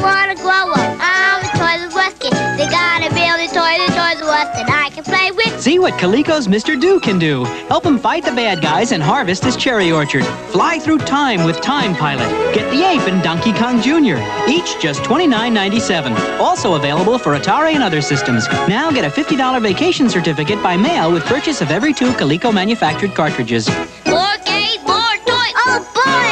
wanna grow up. I'm the toys of Ruskin. They gotta build the toys of Ruskin I can play with. See what Coleco's Mr. Do can do. Help him fight the bad guys and harvest his cherry orchard. Fly through time with Time Pilot. Get the Ape and Donkey Kong Jr. Each just $29.97. Also available for Atari and other systems. Now get a $50 vacation certificate by mail with purchase of every 2 Coleco manufactured cartridges. More games, more toys. Oh boy!